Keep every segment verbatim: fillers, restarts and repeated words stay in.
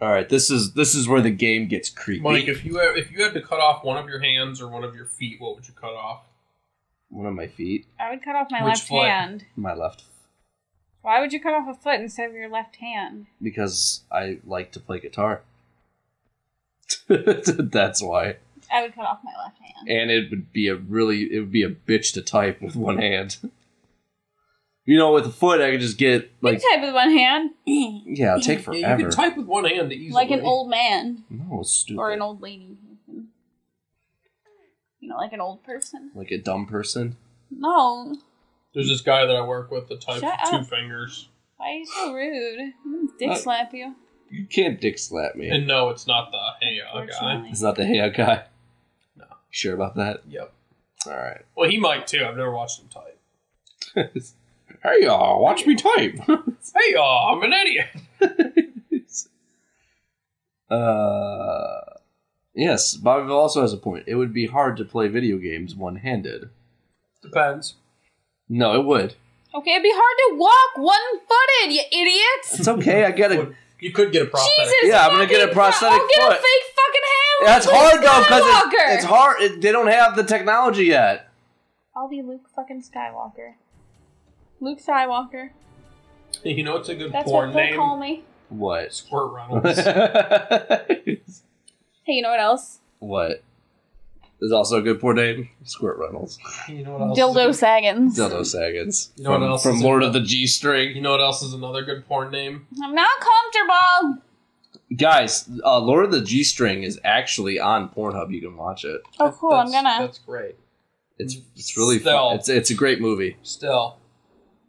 All right, this is this is where the game gets creepy. Mike, if you had, if you had to cut off one of your hands or one of your feet, what would you cut off? One of my feet. I would cut off my Which left foot? hand. My left. Why would you cut off a foot instead of your left hand? Because I like to play guitar. That's why. I would cut off my left hand. And it would be a really it would be a bitch to type with one hand. You know, with a foot, I could just get, like... You can type with one hand. Yeah, it'll take forever. Yeah, you can type with one hand easily. Like an old man. No, it's stupid. Or an old lady. You know, like an old person. Like a dumb person? No. There's this guy that I work with that types Shut with up. two fingers. Why are you so rude? I'm gonna dick uh, slap you. You can't dick slap me. And no, it's not the hey-ah guy. It's not the hey-ah guy? No. You sure about that? Yep. All right. Well, he might, too. I've never watched him type. Hey, y'all, watch me type. Hey, y'all, I'm an idiot. uh, yes, Bobbyville also has a point. It would be hard to play video games one-handed. Depends. No, it would. Okay, it'd be hard to walk one-footed, you idiots. It's okay, I get it. You could get a prosthetic. Jesus yeah, I'm going to get a prosthetic pro- I'll foot. I'll get a fake fucking hand. That's hard, though, because it's, it's hard. It, they don't have the technology yet. I'll be Luke fucking Skywalker. Luke Skywalker. You know what's a good That's porn what name? That's what call me. What? Squirt Reynolds. Hey, you know what else? What? There's also a good porn name? Squirt Reynolds. You know what else? Dildo Saggins. Dildo Saggins. You know from, what else? From Lord of the G-String. You know what else is another good porn name? I'm not comfortable. Guys, uh, Lord of the G-String is actually on Pornhub. You can watch it. Oh, cool. That's, I'm gonna. That's great. It's it's really Still. fun. It's it's a great movie. Still.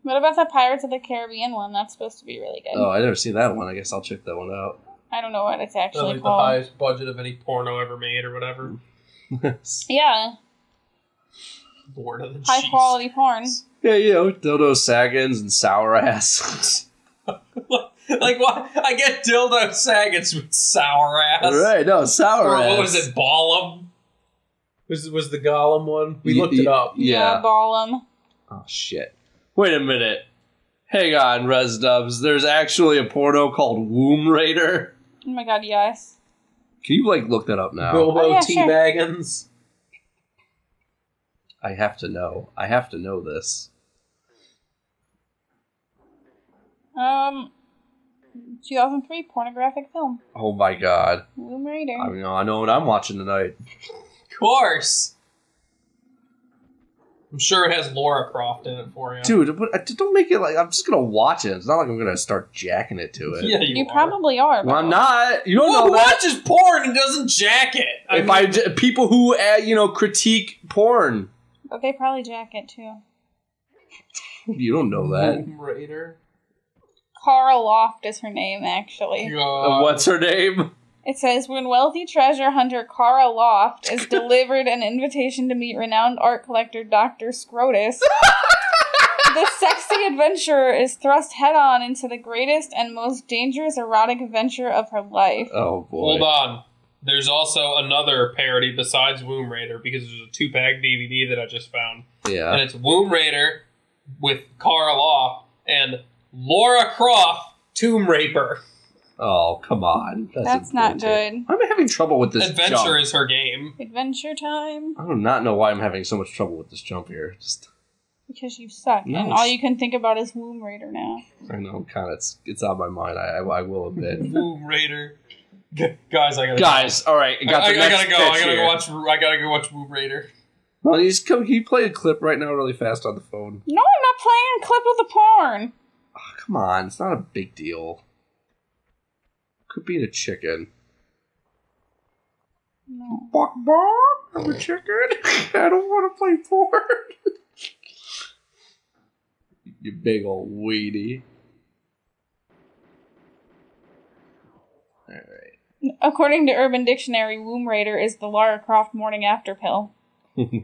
What about the Pirates of the Caribbean one? That's supposed to be really good. Oh, I never seen that one. I guess I'll check that one out. I don't know what it's actually like called. The highest budget of any porno ever made or whatever. Yeah. Lord of the High Jeez. quality porn. Yeah, you know, Dildo Saggins and Sour Ass. Like, what? I get Dildo Saggins with Sour Ass. All right, no, Sour or, Ass. What was it, Ballum? Was, was the Gollum one? We y- looked y- it up. Yeah, yeah Ballum. Oh, shit. Wait a minute. Hang on, Res Dubs. There's actually a porno called Womb Raider. Oh my god, yes. Can you, like, look that up now? Bilbo oh, yeah, Teabaggins. Sure. I have to know. I have to know this. Um, two thousand three pornographic film. Oh my god. Womb Raider. I mean, I know what I'm watching tonight. Of course. I'm sure it has Laura Croft in it for you. Dude, but don't make it like... I'm just going to watch it. It's not like I'm going to start jacking it to it. Yeah, you, you are. probably are. Well, I'm not. You don't well, know who that. watches porn and doesn't jack it? I if mean, I j- people who, uh, you know, critique porn. But they probably jack it, too. You don't know that. Womb Raider. Carl Loft is her name, actually. Uh, what's her name? It says, when wealthy treasure hunter Kara Loft is delivered an invitation to meet renowned art collector Doctor Scrotus, the sexy adventurer is thrust head-on into the greatest and most dangerous erotic adventure of her life. Oh, boy. Hold on. There's also another parody besides Womb Raider, because there's a two-pack D V D that I just found. Yeah. And it's Womb Raider with Kara Loft and Laura Croft, Tomb Raper. Oh, come on. That's, That's not good. I'm having trouble with this Adventure jump. Adventure is her game. Adventure time. I do not know why I'm having so much trouble with this jump here. Just Because you suck, no, and all you can think about is Womb Raider now. I know, kind of. It's, it's on my mind. I, I, I will admit. Womb Raider. G- guys, I gotta Guys, go. all right. Got I, I, I gotta go. I gotta go, watch, I gotta go watch Womb Raider. No, you just come, can you play a clip right now really fast on the phone? No, I'm not playing a clip with a porn. Oh, come on. It's not a big deal. Could be the chicken. No. Bawk, bawk, I'm a chicken. I don't want to play porn. You big old weedy. Alright. According to Urban Dictionary, Womb Raider is the Lara Croft morning after pill.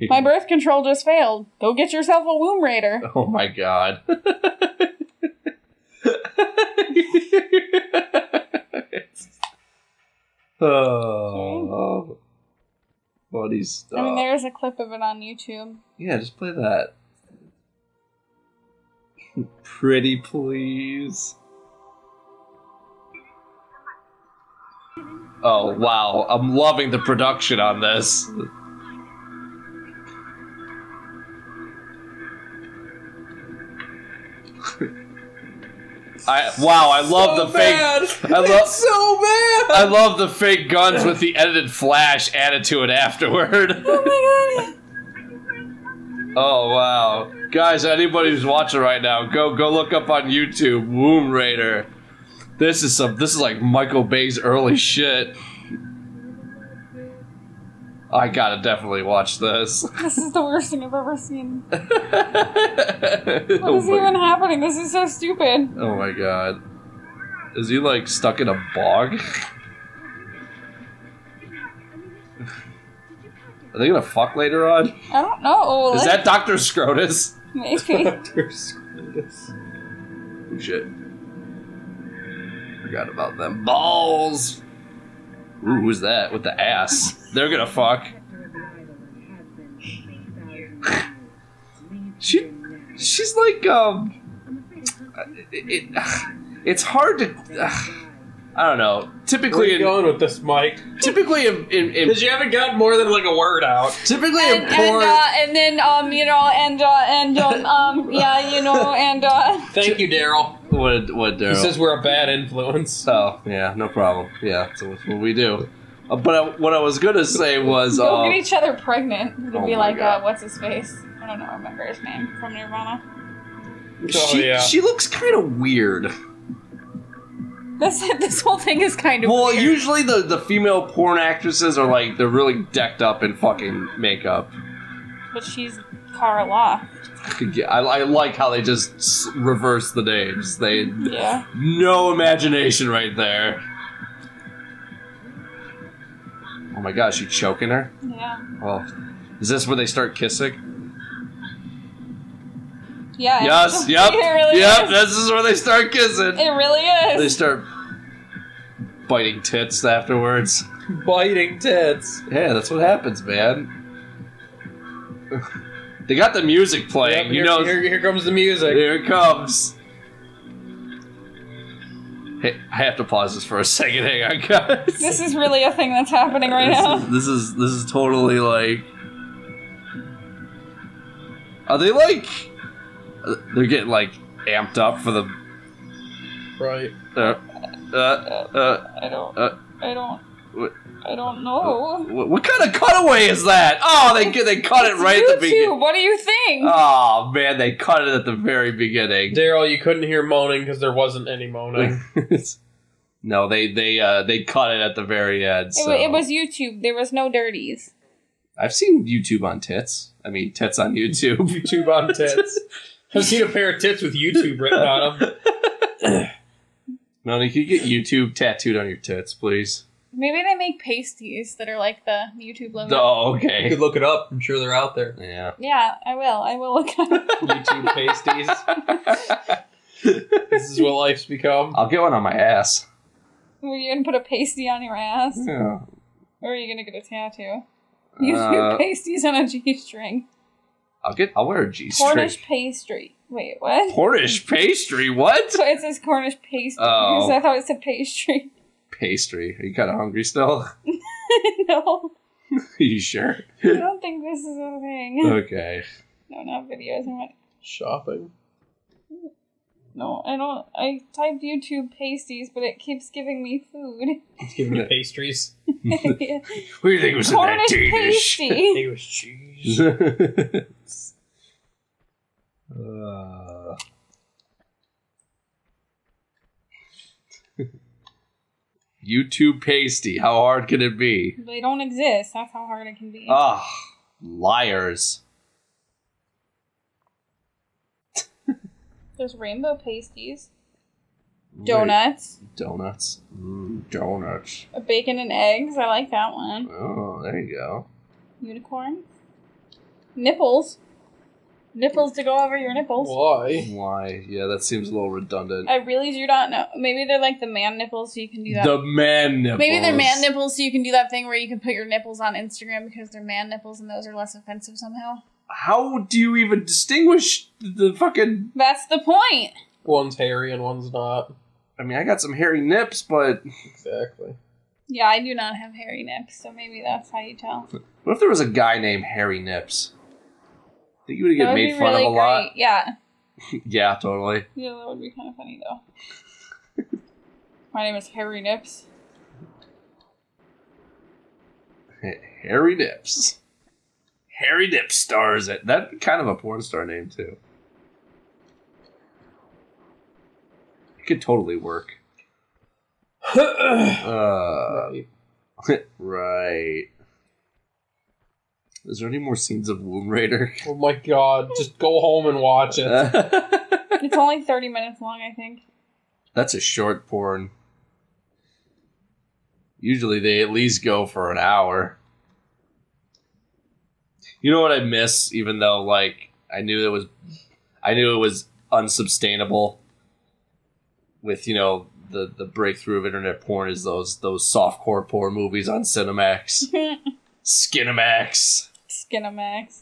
My birth control just failed. Go get yourself a Womb Raider. Oh my god. Oh, funny stuff. I mean, there's a clip of it on YouTube. Yeah, just play that. Pretty please. Oh, wow. I'm loving the production on this. I, wow, I love so the bad. fake. I love so bad. I love the fake guns with the edited flash added to it afterward. Oh my god! Oh wow, guys! Anybody who's watching right now, go go look up on YouTube Womb Raider. This is some. This is like Michael Bay's early shit. I gotta definitely watch this. This is the worst thing I've ever seen. What is oh even happening? This is so stupid. Oh my god. Is he like stuck in a bog? Are they gonna fuck later on? I don't know. Is that Doctor Scrotus? Maybe. Doctor Scrotus. Oh shit. Forgot about them balls. Ooh, who's that with the ass? They're gonna fuck. she, she's like, um... It, it, it's hard to... Uh, I don't know. Typically... Where are you going with this, Mike? Typically in... Because you haven't got more than, like, a word out. Typically and, in porn... And, uh, and then, um, you know, and, uh, and, um, um yeah, you know, and, uh... Thank you, Daryl. What, what, Daryl? He says we're a bad influence. Oh, yeah, no problem. Yeah, so that's what we do. Uh, but I, what I was gonna say was, uh... Go get each other pregnant. It'll oh be like, uh, what's his face? I don't know, I remember his name. From Nirvana. Oh, she, yeah. She looks kind of weird. This, this whole thing is kind of well, weird. Well, usually the, the female porn actresses are like, they're really decked up in fucking makeup. But she's Cara Law. Yeah, I, I like how they just reverse the names. They... Yeah. No imagination right there. Oh my gosh, you choking her? Yeah. Well, is this where they start kissing? Yeah. Yes, yep, really yep, is. This is where they start kissing. It really is. They start biting tits afterwards. Biting tits. Yeah, that's what happens, man. They got the music playing. Yep, here, you know, here, here comes the music. Here it comes. Hey, I have to pause this for a second. Hang on, guys. This is really a thing that's happening right this now. Is, this is this is totally like. Are they like? They're getting like amped up for the. Right. Uh. Uh. Uh. I don't. Uh, I don't. What, I don't know. What, what kind of cutaway is that? Oh, they they cut it right YouTube. At the beginning. What do you think? Oh man, they cut it at the very beginning. Daryl, you couldn't hear moaning because there wasn't any moaning. No, they they uh, they cut it at the very end. So. It, it was YouTube. There was no dirties. I've seen YouTube on tits. I mean, tits on YouTube. YouTube on tits. I've seen a pair of tits with YouTube written on them. Melanie, can you get YouTube tattooed on your tits, please? Maybe they make pasties that are like the YouTube logo. Oh, okay. You could look it up. I'm sure they're out there. Yeah. Yeah, I will. I will look up YouTube pasties. This is what life's become. I'll get one on my ass. Were you going to put a pasty on your ass? Yeah. Or are you going to get a tattoo? YouTube uh, pasties on a G-string. I'll get. I'll wear a G-string. Cornish pastry. Wait, what? Cornish pastry? What? So it says Cornish pastry. Oh. Because I thought it said pastry. Pastry. Are you kind of hungry still? No. Are you sure? I don't think this is a thing. Okay. No, not videos. I went shopping. No, I don't. I typed YouTube pasties, but it keeps giving me food. It's giving you pastries. Yeah. What do you think was in that Danish? I think it was cheese. uh. YouTube pasty. How hard can it be? They don't exist. That's how hard it can be. Ah, liars. There's rainbow pasties. Donuts. Wait. Donuts. Mm, donuts. A bacon and eggs. I like that one. Oh, there you go. Unicorns. Nipples. Nipples to go over your nipples. Why? Why? Yeah, that seems a little redundant. I really do not know. Maybe they're like the man nipples so you can do that. The man nipples. Maybe they're man nipples so you can do that thing where you can put your nipples on Instagram because they're man nipples and those are less offensive somehow. How do you even distinguish the fucking... That's the point. One's hairy and one's not. I mean, I got some hairy nips, but... Exactly. Yeah, I do not have hairy nips, so maybe that's how you tell. What if there was a guy named Hairy Nips? I think you would get made fun really of a great. lot. Yeah. Yeah, totally. Yeah, that would be kind of funny, though. My name is Hairy Nips. Hairy Nips. Hairy Nips stars it. That'd be kind of a porn star name, too. It could totally work. uh, right. right. Is there any more scenes of Womb Raider? Oh my god, just go home and watch it. It's only thirty minutes long, I think. That's a short porn. Usually they at least go for an hour. You know what I miss, even though like I knew it was I knew it was unsustainable with, you know, the, the breakthrough of internet porn is those those softcore porn movies on Cinemax. Skinemax. Skinemax.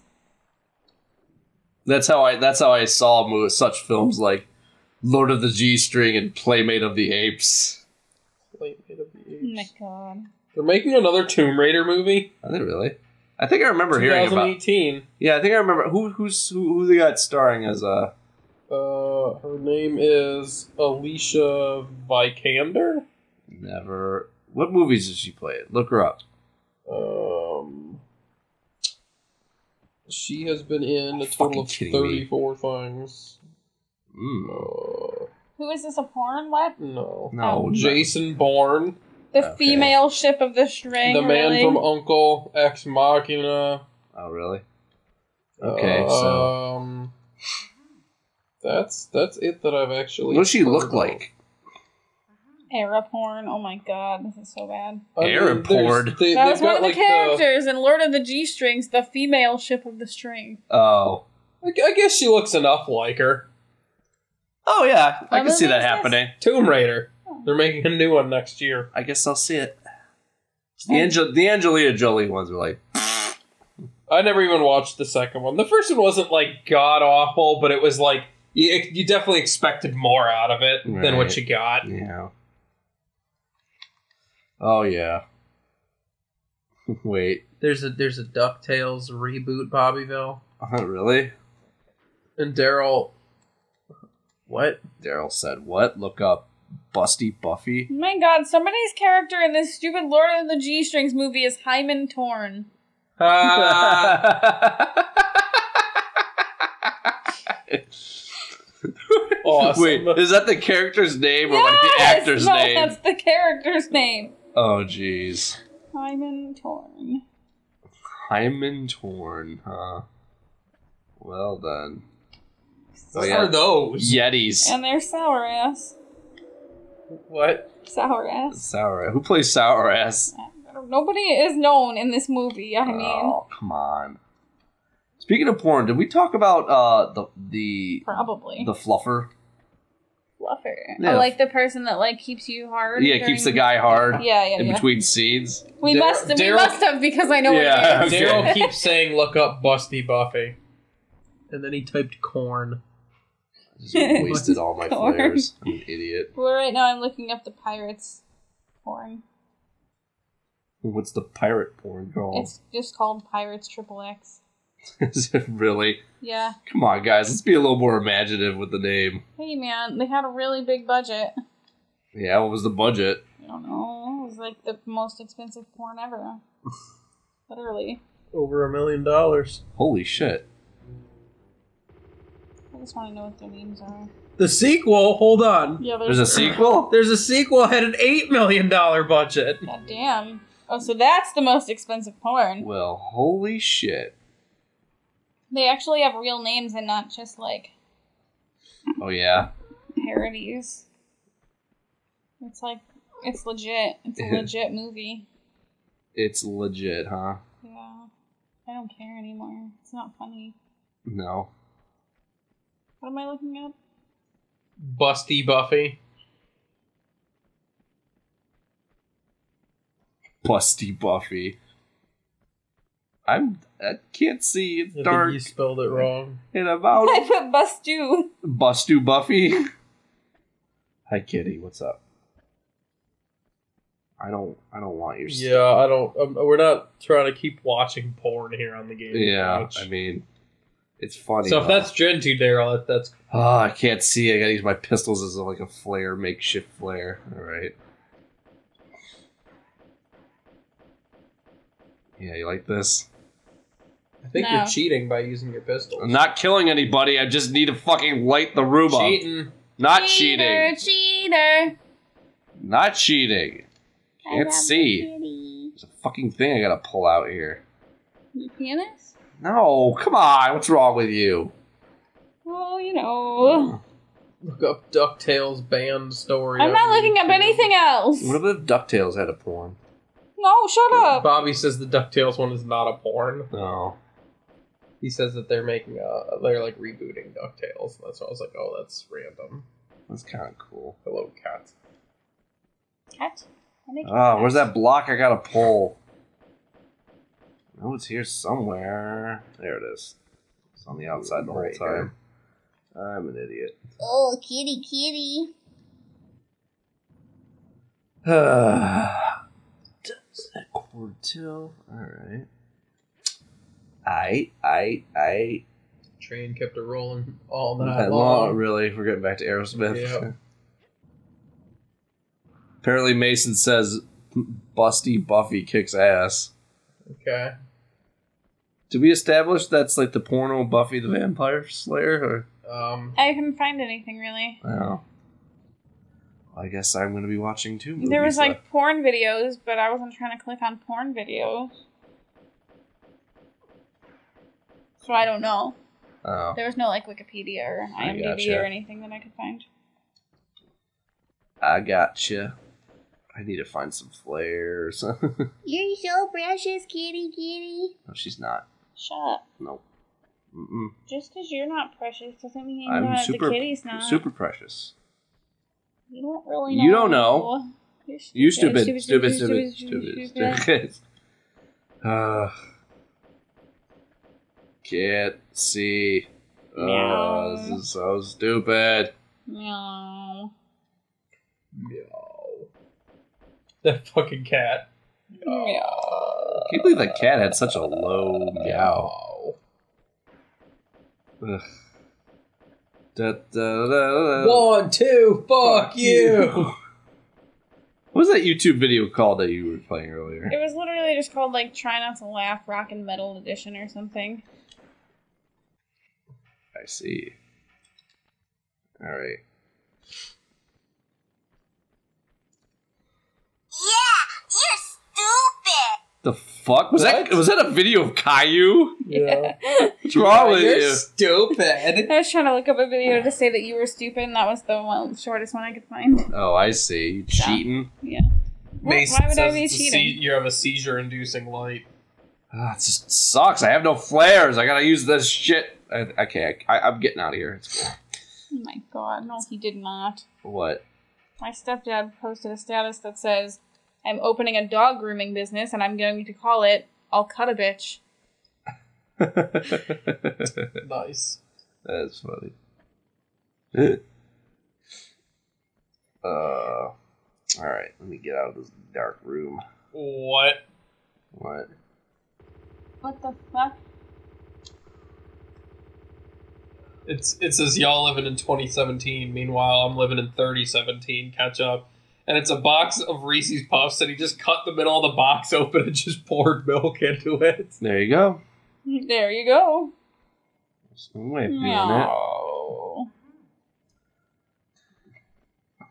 That's how I. That's how I saw movies, such films like Lord of the G-String and Playmate of the Apes. Playmate of the Apes. Oh my god! They're making another Tomb Raider movie. Are they really? I think I remember hearing about. twenty eighteen Yeah, I think I remember who who's who, who they got starring as a. Uh, her name is Alicia Vikander. Never. What movies did she play? Look her up. Um, she has been in a total of thirty-four things. Mm. Uh, Who is this? A porn? What? No, no. Um, Jason Bourne, the okay. female ship of the string. The man really? from Uncle, Ex Machina. Oh, really? Okay, uh, so um, that's that's it that I've actually. What does she look about. like? Arab porn. Oh my god, this is so bad. Arab porn. They, that was one of the like characters the... in Lord of the G-Strings, the female ship of the string. Oh. I, I guess she looks enough like her. Oh yeah, I Other can see that happening. Tomb Raider. Oh. They're making a new one next year. I guess I'll see it. The, Angel- the Angelina Jolie ones were like... I never even watched the second one. The first one wasn't like god-awful, but it was like... You, you definitely expected more out of it right. than what you got. Yeah. Oh yeah. Wait. There's a there's a DuckTales reboot, Bobbyville. Uh, really? And Daryl. What? Daryl said what? Look up Busty Buffy. Oh my god! Somebody's character in this stupid Lord of the G-Strings movie is Hyman Torn. Ah. Awesome. Wait, is that the character's name or yes! like the actor's no, name? That's the character's name. Oh, jeez. Hyman Torn. Hyman Torn, huh? Well done. What oh, yeah. are those? Yetis. And they're sour ass. What? Sour ass. Sour ass. Who plays sour ass? Nobody is known in this movie, I mean. Oh, come on. Speaking of porn, did we talk about uh, the the probably the fluffer? Fluffer, yeah. Oh, like the person that like keeps you hard. Yeah, during... keeps the guy hard. Yeah, yeah. In yeah. between scenes, we Dar- must Dar- we Dar- must have because I know. Yeah, what it is. Daryl keeps saying, "Look up Busty Buffy," and then he typed corn. I just wasted all my corn. flares. I'm an idiot. Well, right now I'm looking up the pirates porn. What's the pirate porn called? It's just called Pirates Triple X. Is it really? Yeah. Come on, guys. Let's be a little more imaginative with the name. Hey, man. They had a really big budget. Yeah, what was the budget? I don't know. It was like the most expensive porn ever. Literally. Over a million dollars. Holy shit. I just want to know what their names are. The sequel? Hold on. Yeah, there's, there's a sequel? There's a sequel had an eight million dollars budget. God damn. Oh, so that's the most expensive porn. Well, holy shit. They actually have real names and not just, like... Oh, yeah? Parodies. It's like... It's legit. It's a legit movie. It's legit, huh? Yeah. I don't care anymore. It's not funny. No. What am I looking up? Busty Buffy. Busty Buffy. I'm... I can't see. It's I dark. Think you spelled it wrong. And about I put Bustu. Bustu Buffy. Hi, Kitty. What's up? I don't. I don't want your. Yeah, stuff. I don't. Um, we're not trying to keep watching porn here on the game. Yeah, much. I mean, it's funny. So if huh? that's Gen two, Daryl, that, that's. Ah, oh, I can't see. I gotta use my pistols as like a flare, makeshift flare. All right. Yeah, you like this? I think no. you're cheating by using your pistol. I'm not killing anybody. I just need to fucking light the room up. Cheating. Not cheater, cheating. Cheater. Not cheating. Can't see. Kitty. There's a fucking thing I gotta pull out here. Your penis? No, come on. What's wrong with you? Well, you know. Look up DuckTales band story. I'm not looking up anything else. What if DuckTales had a porn? No, shut up. Bobby says the DuckTales one is not a porn. No. He says that they're making a, they're like rebooting DuckTales. That's why I was like, oh, that's random. That's kind of cool. Hello, cat. Cat? Oh, where's that block I gotta pull? Oh, it's here somewhere. There it is. It's on the outside the whole time. I'm an idiot. Oh, kitty, kitty. Is that quarter till? Alright. I, I, I. Train kept it rolling all night long. long. Really, we're getting back to Aerosmith. Yep. Apparently, Mason says Busty Buffy kicks ass. Okay. Did we establish that's like the porno Buffy the Vampire Slayer? Or? Um, I couldn't find anything really. Oh. I guess I'm going to be watching two movies. There was like left. porn videos, but I wasn't trying to click on porn videos. So I don't know. Oh. There was no like Wikipedia or IMDb gotcha. or anything that I could find. I gotcha. I need to find some flares. You're so precious, kitty kitty. No, she's not. Shut up. Nope. Mm-mm. Just because you're not precious doesn't mean you know the kitty's not. I'm super precious. You don't really know. You don't know. You're stupid. You stupid, stupid, stupid, stupid, stupid, stupid. stupid. uh... Can't see. Oh, no. This is so stupid. No. No. That fucking cat. No. I can't believe that cat had such a low meow. Ugh. Da, da, da, da, da. One, two, fuck, fuck you. you. What was that YouTube video called that you were playing earlier? It was literally just called, like, Try Not to Laugh, Rock and Metal Edition or something. I see. All right. Yeah, you're stupid. The fuck was what? that? Was that a video of Caillou? Yeah. What's wrong with you're you? You're stupid. I was trying to look up a video to say that you were stupid, and that was the one, shortest one I could find. Oh, I see. You cheating? Yeah. Mason Why would I be cheating? Se- you have a seizure-inducing light. Oh, it just sucks. I have no flares. I gotta use this shit. I, okay, I, I, I'm getting out of here. It's cool. Oh my god, no, he did not. What? My stepdad posted a status that says, I'm opening a dog grooming business and I'm going to call it, I'll Cut a Bitch. Nice. That's funny. uh, Alright, let me get out of this dark room. What? What? What the fuck? It's it says y'all living in twenty seventeen. Meanwhile, I'm living in thirty seventeen. Catch up. And it's a box of Reese's Puffs, and he just cut the middle of the box open and just poured milk into it. There you go. There you go. There's no way of doing no.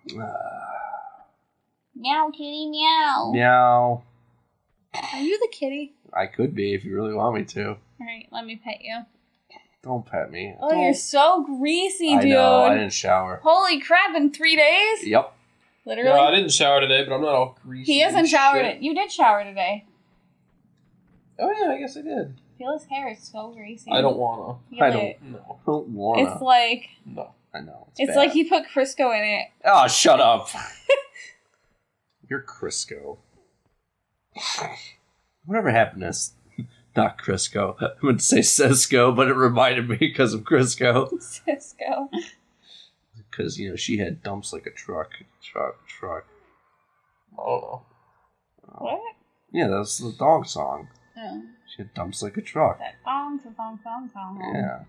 it. Uh, meow, kitty, meow. Meow. Are you the kitty? I could be if you really want me to. All right, let me pet you. Don't pet me. Oh, Don't. You're so greasy, dude. I know, I didn't shower. Holy crap, in three days? Yep. Literally? No, I didn't shower today, but I'm not all greasy. He hasn't showered it. You did shower today. Oh, yeah, I guess I did. Fella's hair is so greasy. I don't wanna. Feel I it. don't know. I don't wanna. It's like... No, I know. It's, it's like he put Crisco in it. Oh, shut up. You're Crisco. Whatever happened to us? Not Crisco. I would say Sesco, but it reminded me because of Crisco. Sesco. Because, you know, she had dumps like a truck. Truck, truck. I don't know. What? Yeah, that's the dog song. Oh. She dumps like a truck. That bong, to bong, bong, bong. Yeah.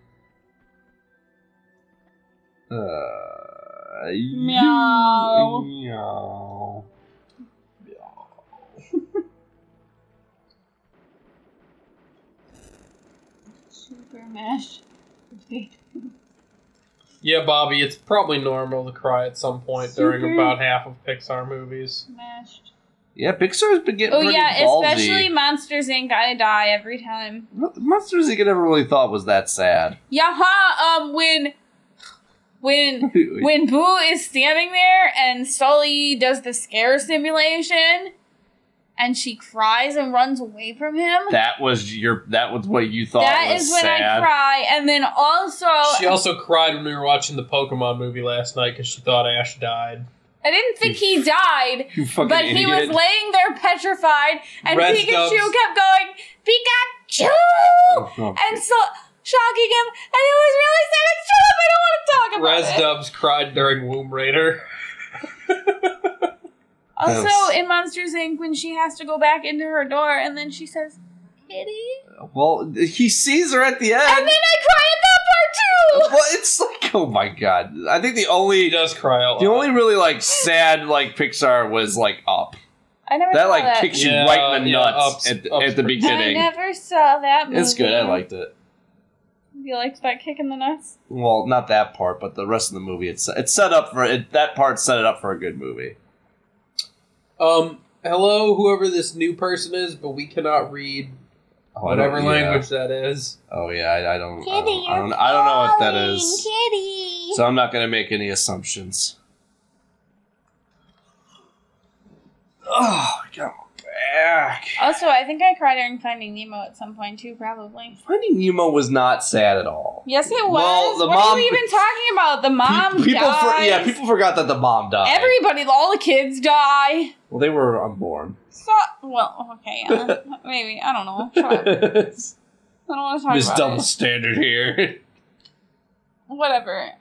Uh. Meow. Meow. Meow. Super mashed potatoes. Yeah, Bobby, it's probably normal to cry at some point Super. during about half of Pixar movies. Mashed. Yeah, Pixar's been getting oh, pretty yeah, ballsy. Especially Monsters, Incorporated. I die every time. Monsters, Incorporated I never really thought was that sad. Yeah, huh? Um, when, when, when Boo is standing there and Sully does the scare simulation, and she cries and runs away from him. That was your. That was what you thought. That was is when sad. I cry, and then also she also cried when we were watching the Pokemon movie last night because she thought Ash died. I didn't think you, he died, you fucking but idiot. He was laying there petrified, and Red Pikachu dubs. kept going, Pikachu! Oh, okay. And so, shocking him, and it was really sad, and shut up, I don't want to talk about Res it. Res Dubs cried during Womb Raider. Also, was... in Monsters, Incorporated, when she has to go back into her door, and then she says, Kitty? Well, he sees her at the end. And then I cry at that part, too! Well, it's like, oh my god. I think the only... He does cry a lot. The only really, like, sad, like, Pixar was, like, Up. I never that, saw like, that. That, like, kicks yeah, you right in the yeah, nuts ups, at, ups at the beginning. I never saw that movie. It's good. I liked it. You liked that kick in the nuts? Well, not that part, but the rest of the movie. It's, it's set up for... It, that part set it up for a good movie. Um, hello, whoever this new person is, but we cannot read... Oh, Whatever yeah. language that is. Oh yeah, I, I don't. Kitty, I don't, I don't, I don't know what that is. Kitty. So I'm not gonna make any assumptions. Oh, I got my back. Also, I think I cried during Finding Nemo at some point too, probably. Finding Nemo was not sad at all. Yes, it was. Well, the what mom, are we even talking about? The mom people dies. For, yeah, people forgot that the mom died. Everybody, all the kids die. Well, they were unborn. So, well, okay, uh, maybe, I don't know. Shut up. I don't want to talk Miss about double it. Standard here. Whatever.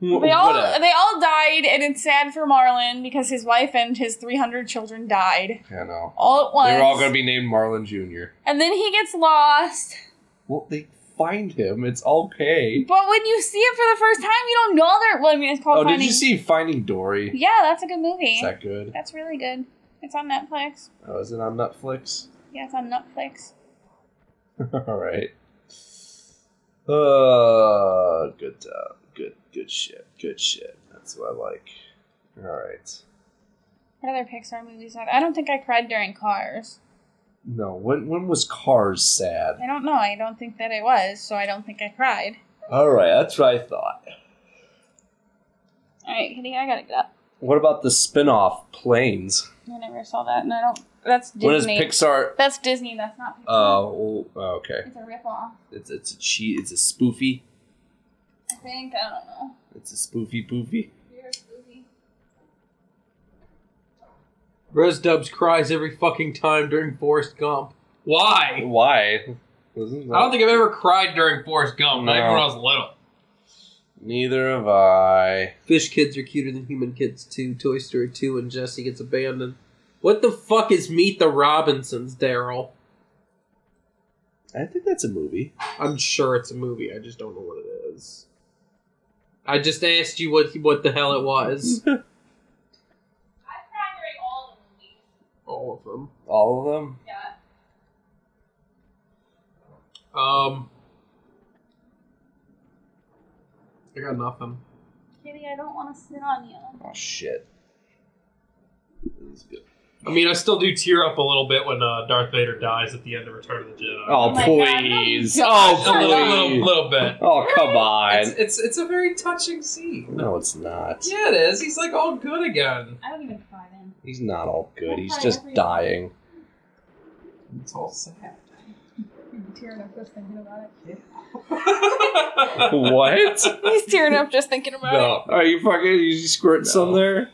Wh- they all what they all died, and it's sad for Marlin because his wife and his three hundred children died. I know. All at once. They were all going to be named Marlin Junior And then he gets lost. Well, they find him. It's okay. But when you see it for the first time, you don't know they're... Well, I mean, it's called oh, Finding... Oh, did you see Finding Dory? Yeah, that's a good movie. Is that good? That's really good. It's on Netflix. Oh, is it on Netflix? Yeah, it's on Netflix. Alright. Uh, good job. Good, good shit. Good shit. That's what I like. Alright. What other Pixar movies? I don't think I cried during Cars. No, when when was Cars sad? I don't know. I don't think that it was, so I don't think I cried. Alright, that's what I thought. Alright, Kitty, I gotta get up. What about the spin-off, Planes? I never saw that, and I don't... That's Disney. What is Pixar? That's Disney, that's not Pixar. Oh, uh, okay. It's a rip-off. It's, it's a cheat. It's a spoofy. I think, I don't know. It's a spoofy poofy. You're a spoofy. Res Dubs cries every fucking time during Forrest Gump. Why? Why? Isn't that... I don't think I've ever cried during Forrest Gump, no. Not even when I was little. Neither have I. Fish kids are cuter than human kids too. Toy Story two and Jesse gets abandoned. What the fuck is Meet the Robinsons, Daryl? I think that's a movie. I'm sure it's a movie. I just don't know what it is. I just asked you what what the hell it was. I've tried all the movies. All of them. All of them? Yeah. Um... I got nothing. Kitty, I don't want to sit on you. Oh, shit. This is good. I mean, I still do tear up a little bit when uh, Darth Vader dies at the end of Return of the Jedi. Oh, oh please. God, oh, please. A little, little, little bit. Oh, come on. It's, it's it's a very touching scene. No, it's not. Yeah, it is. He's, like, all good again. I don't even cry then. He's not all good. He's just everything. dying. It's all sad. Tearing up just thinking about it. Yeah. What? He's tearing up just thinking about no. it. Are you fucking? You squirting no. some there?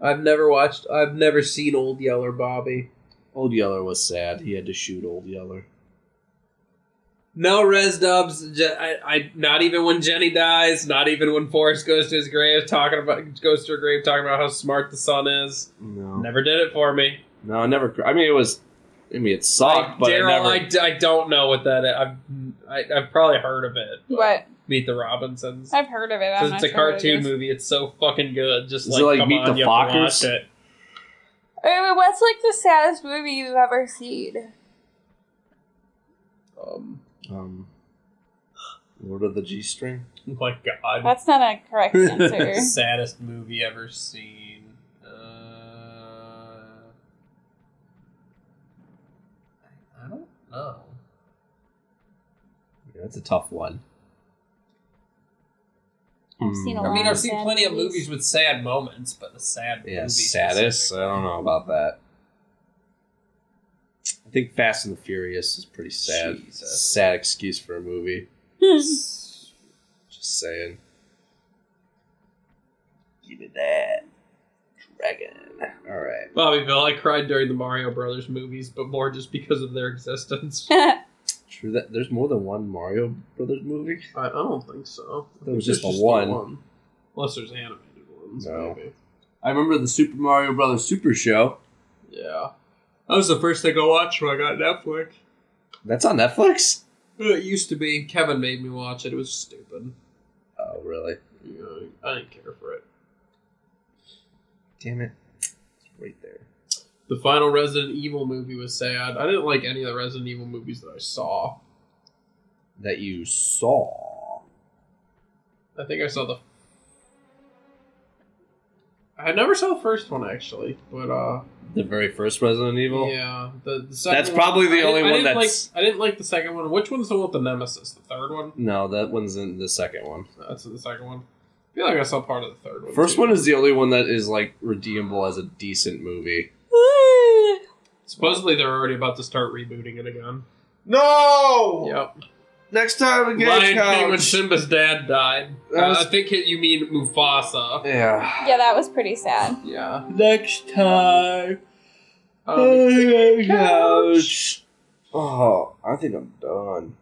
I've never watched. I've never seen Old Yeller, Bobby. Old Yeller was sad. He had to shoot Old Yeller. No, Res Dubs. I, I. Not even when Jenny dies. Not even when Forrest goes to his grave, talking about goes to her grave, talking about how smart the son is. No. Never did it for me. No, I never. I mean, it was. I mean, it sucked, I, but Darryl, I never. I, I don't know what that is. I've I, I've probably heard of it. What? Meet the Robinsons. I've heard of it. I'm it's not a sure cartoon it movie. It's so fucking good. Just is like, it like come Meet on, the Fockers. It. I mean, what's like the saddest movie you've ever seen? Um, um, Lord of the G-String. Oh my God, that's not a correct answer. Saddest movie ever seen. Uh, I don't know. Yeah, that's a tough one. I've seen a I lot mean, I've seen plenty movies. of movies with sad moments, but the sad yeah, movie saddest. I don't know about that. I think Fast and the Furious is pretty sad. Jesus. Sad excuse for a movie. Just saying. Give me that dragon. All right, Bobbyville. I cried during the Mario Brothers movies, but more just because of their existence. True that there's more than one Mario Brothers movie? I, I don't think so. I there was just, just a one. The one. Unless there's animated ones, no. maybe. I remember the Super Mario Brothers Super Show. Yeah. That was the first thing I watched when I got Netflix. That's on Netflix? It used to be. Kevin made me watch it. It was stupid. Oh, really? Yeah, I didn't care for it. Damn it. It's right there. The final Resident Evil movie was sad. I didn't like any of the Resident Evil movies that I saw. That you saw? I think I saw the... I never saw the first one, actually. But, uh... The very first Resident Evil? Yeah. The, the second that's one, probably the I only one that's... Like, I didn't like the second one. Which one's the one with the Nemesis? The third one? No, that one's in the second one. That's in the second one. I feel like I saw part of the third one. First too. one is the only one that is, like, redeemable as a decent movie. Supposedly they're already about to start rebooting it again. No! Yep. Next time again, Lion King when Simba's dad died. Was... Uh, I think it, you mean Mufasa. Yeah. Yeah, that was pretty sad. Yeah. Next time. Um, couch. couch. Oh, I think I'm done.